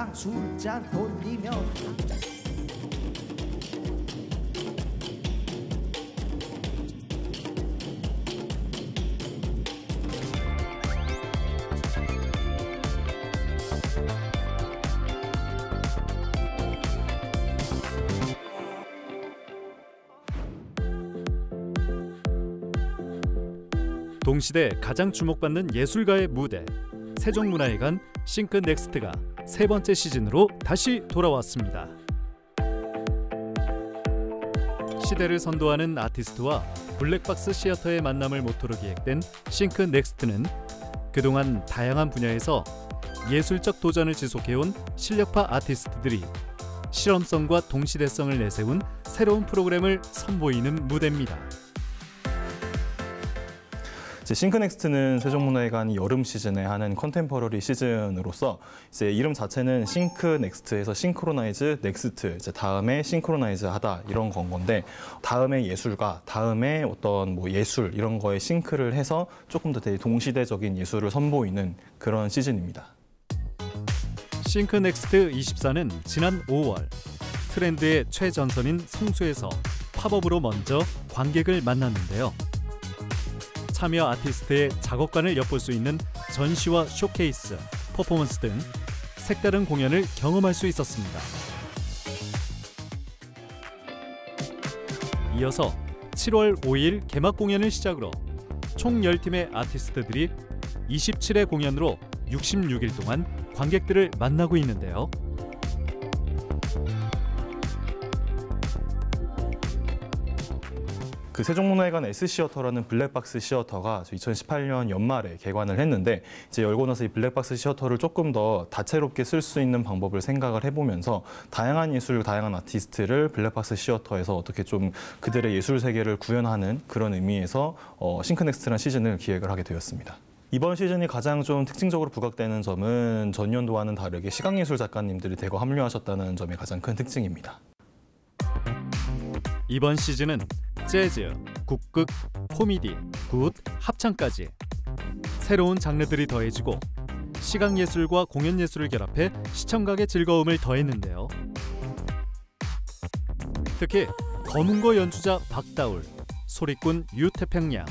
항상 술잔 돌리며 동시대 가장 주목받는 예술가의 무대, 세종문화회관 싱크넥스트가 세 번째 시즌으로 다시 돌아왔습니다. 시대를 선도하는 아티스트와 블랙박스 시어터의 만남을 모토로 기획된 싱크넥스트는 그동안 다양한 분야에서 예술적 도전을 지속해온 실력파 아티스트들이 실험성과 동시대성을 내세운 새로운 프로그램을 선보이는 무대입니다. 싱크넥스트는 세종문화회관이 여름 시즌에 하는 컨템퍼러리 시즌으로서 이름 자체는 싱크넥스트에서 싱크로나이즈, 넥스트, 다음에 싱크로나이즈 하다 이런 건 건데 다음에 예술가, 다음에 어떤 뭐 예술 이런 거에 싱크를 해서 조금 더 되게 동시대적인 예술을 선보이는 그런 시즌입니다. 싱크넥스트 24는 지난 5월 트렌드의 최전선인 성수에서 팝업으로 먼저 관객을 만났는데요. 참여 아티스트의 작업관을 엿볼 수 있는 전시와 쇼케이스, 퍼포먼스 등 색다른 공연을 경험할 수 있었습니다. 이어서 7월 5일 개막 공연을 시작으로 총 10팀의 아티스트들이 27회 공연으로 66일 동안 관객들을 만나고 있는데요. 세종문화회관 S시어터라는 블랙박스 시어터가 2018년 연말에 개관을 했는데 열고 나서 이 블랙박스 시어터를 조금 더 다채롭게 쓸 수 있는 방법을 생각을 해보면서 다양한 예술, 다양한 아티스트를 블랙박스 시어터에서 어떻게 좀 그들의 예술 세계를 구현하는 그런 의미에서 싱크넥스트라는 시즌을 기획을 하게 되었습니다. 이번 시즌이 가장 좀 특징적으로 부각되는 점은 전년도와는 다르게 시각예술 작가님들이 대거 합류하셨다는 점이 가장 큰 특징입니다. 이번 시즌은 재즈, 국극, 코미디, 굿, 합창까지 새로운 장르들이 더해지고 시각예술과 공연예술을 결합해 시청각의 즐거움을 더했는데요. 특히 검은고 연주자 박다울, 소리꾼 유태평양,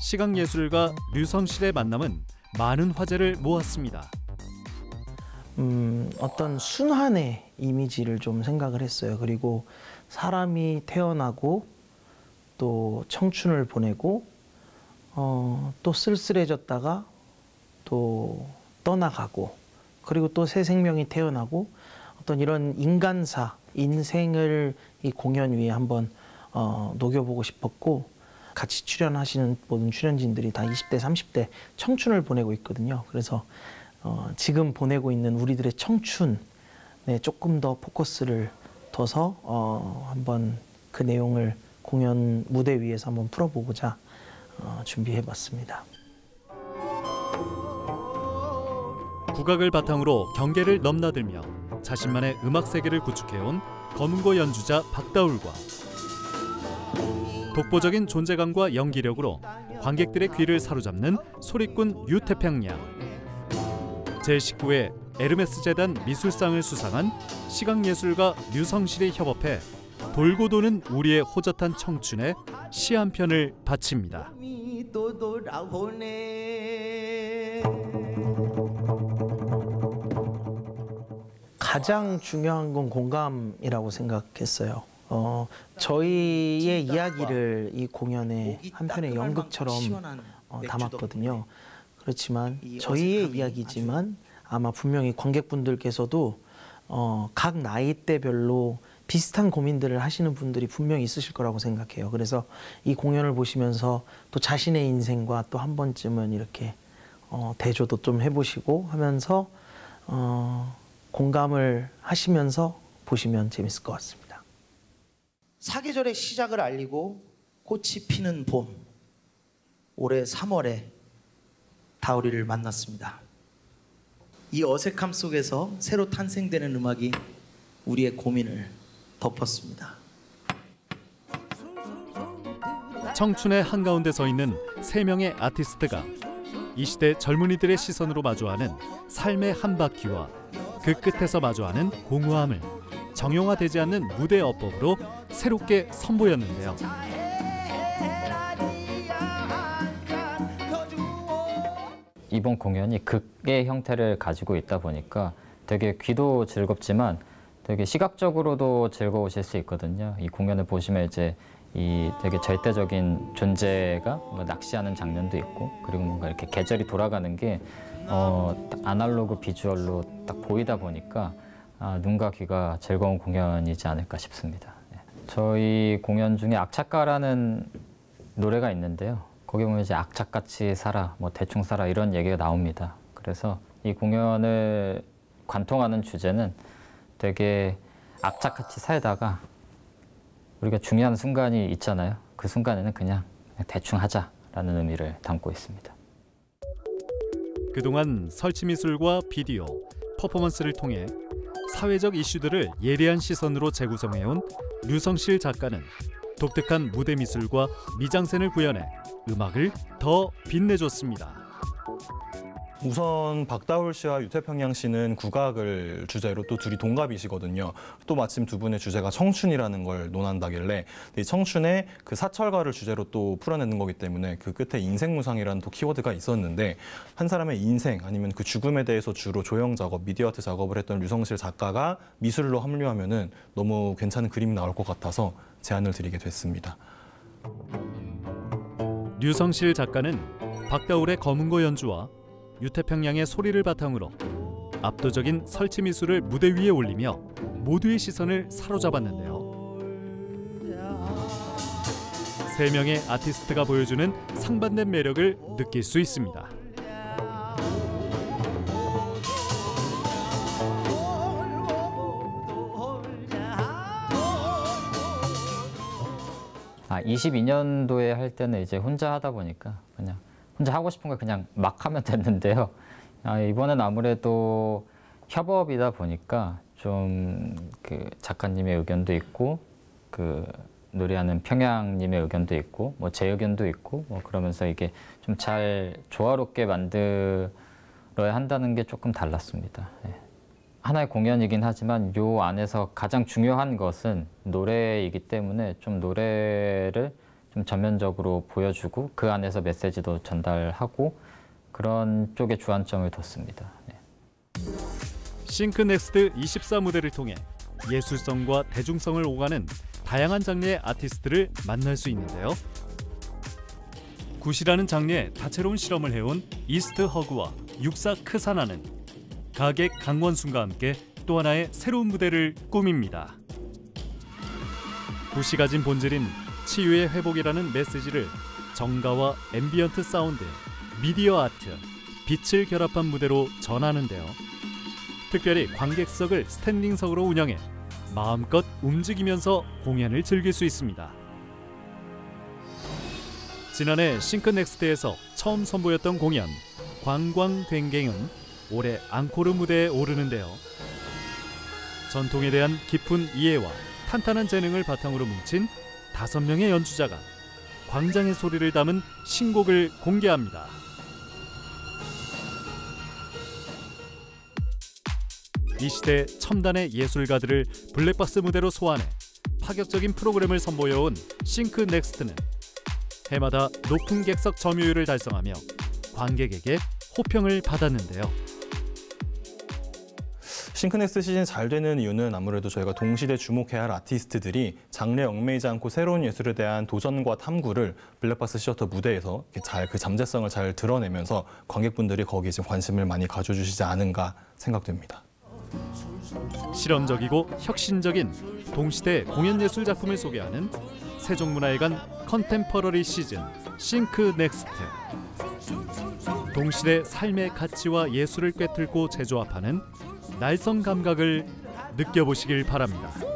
시각예술가 류성실의 만남은 많은 화제를 모았습니다. 어떤 순환의 이미지를 좀 생각을 했어요. 그리고 사람이 태어나고 또 청춘을 보내고 또 쓸쓸해졌다가 또 떠나가고 그리고 또 새 생명이 태어나고 어떤 이런 인간사, 인생을 이 공연 위에 한번 녹여보고 싶었고 같이 출연하시는 모든 출연진들이 다 20대, 30대 청춘을 보내고 있거든요. 그래서 지금 보내고 있는 우리들의 청춘에 조금 더 포커스를 둬서 한번 그 내용을 공연 무대 위에서 한번 풀어보고자 준비해봤습니다. 국악을 바탕으로 경계를 넘나들며 자신만의 음악 세계를 구축해온 검은고 연주자 박다울과 독보적인 존재감과 연기력으로 관객들의 귀를 사로잡는 소리꾼 유태평양, 제19회 에르메스 재단 미술상을 수상한 시각예술가 류성실이 협업해 돌고 도는 우리의 호젓한 청춘에 시 한 편을 바칩니다. 가장 중요한 건 공감이라고 생각했어요. 저희의 이야기를 이 공연의 한 편의 연극처럼 담았거든요. 그렇지만 저희의 이야기지만 아마 분명히 관객분들께서도 각 나이대별로 비슷한 고민들을 하시는 분들이 분명히 있으실 거라고 생각해요. 그래서 이 공연을 보시면서 또 자신의 인생과 또 한 번쯤은 이렇게 대조도 좀 해보시고 하면서 공감을 하시면서 보시면 재밌을 것 같습니다. 사계절의 시작을 알리고 꽃이 피는 봄, 올해 3월에 다우리를 만났습니다. 이 어색함 속에서 새로 탄생되는 음악이 우리의 고민을 덮었습니다. 청춘의 한가운데 서 있는 세 명의 아티스트가 이 시대 젊은이들의 시선으로 마주하는 삶의 한 바퀴와 그 끝에서 마주하는 공허함을 정형화되지 않는 무대 어법으로 새롭게 선보였는데요. 이번 공연이 극의 형태를 가지고 있다 보니까 되게 귀도 즐겁지만 되게 시각적으로도 즐거우실 수 있거든요. 이 공연을 보시면 이제 이 되게 절대적인 존재가 뭔가 낚시하는 장면도 있고, 그리고 뭔가 이렇게 계절이 돌아가는 게 아날로그 비주얼로 딱 보이다 보니까 눈과 귀가 즐거운 공연이지 않을까 싶습니다. 네. 저희 공연 중에 악착가라는 노래가 있는데요. 거기 보면 이제 악착같이 살아, 뭐 대충 살아 이런 얘기가 나옵니다. 그래서 이 공연을 관통하는 주제는 되게 악착같이 살다가 우리가 중요한 순간이 있잖아요. 그 순간에는 그냥 대충 하자라는 의미를 담고 있습니다. 그동안 설치미술과 비디오, 퍼포먼스를 통해 사회적 이슈들을 예리한 시선으로 재구성해온 류성실 작가는 독특한 무대 미술과 미장센을 구현해 음악을 더 빛내줬습니다. 우선 박다울 씨와 유태평양 씨는 국악을 주제로 또 둘이 동갑이시거든요. 또 마침 두 분의 주제가 청춘이라는 걸 논한다길래 이 청춘의 그 사철가를 주제로 또 풀어내는 거기 때문에 그 끝에 인생무상이라는 또 키워드가 있었는데, 한 사람의 인생 아니면 그 죽음에 대해서 주로 조형 작업, 미디어아트 작업을 했던 류성실 작가가 미술로 합류하면은 너무 괜찮은 그림이 나올 것 같아서 제안을 드리게 됐습니다. 류성실 작가는 박다울의 검은고 연주와 유태평양의 소리를 바탕으로 압도적인 설치 미술을 무대 위에 올리며 모두의 시선을 사로잡았는데요. 세 명의 아티스트가 보여주는 상반된 매력을 느낄 수 있습니다. 아, 22년도에 할 때는 이제 혼자 하다 보니까 그냥 혼자 하고 싶은 걸 그냥 막 하면 됐는데요. 이번엔 아무래도 협업이다 보니까 좀 그 작가님의 의견도 있고, 그 노래하는 평양님의 의견도 있고, 뭐 제 의견도 있고, 뭐 그러면서 이게 좀 잘 조화롭게 만들어야 한다는 게 조금 달랐습니다. 예. 하나의 공연이긴 하지만 요 안에서 가장 중요한 것은 노래이기 때문에 좀 노래를 좀 전면적으로 보여주고 그 안에서 메시지도 전달하고 그런 쪽에 주안점을 뒀습니다. 네. 싱크넥스트 24 무대를 통해 예술성과 대중성을 오가는 다양한 장르의 아티스트를 만날 수 있는데요. 굿이라는 장르에 다채로운 실험을 해온 이스트 허그와 육사 크사나는 가객 강원순과 함께 또 하나의 새로운 무대를 꾸밉니다. 굿이 가진 본질인 치유의 회복이라는 메시지를 정가와 앰비언트 사운드, 미디어 아트, 빛을 결합한 무대로 전하는데요. 특별히 관객석을 스탠딩석으로 운영해 마음껏 움직이면서 공연을 즐길 수 있습니다. 지난해 싱크넥스트에서 처음 선보였던 공연 광광괭괭은 올해 앙코르 무대에 오르는데요. 전통에 대한 깊은 이해와 탄탄한 재능을 바탕으로 뭉친 5명의 연주자가 광장의 소리를 담은 신곡을 공개합니다. 이 시대 첨단의 예술가들을 블랙박스 무대로 소환해 파격적인 프로그램을 선보여온 싱크넥스트는 해마다 높은 객석 점유율을 달성하며 관객에게 호평을 받았는데요. 싱크넥스트 시즌 잘 되는 이유는 아무래도 저희가 동시대 주목해야 할 아티스트들이 장르에 얽매이지 않고 새로운 예술에 대한 도전과 탐구를 블랙박스 시어터 무대에서 잘 그 잠재성을 잘 드러내면서 관객분들이 거기에 좀 관심을 많이 가져주시지 않은가 생각됩니다. 실험적이고 혁신적인 동시대 공연예술 작품을 소개하는 세종문화회관 컨템퍼러리 시즌 싱크넥스트. 동시대 삶의 가치와 예술을 꿰뚫고 재조합하는 날성 감각을 느껴보시길 바랍니다.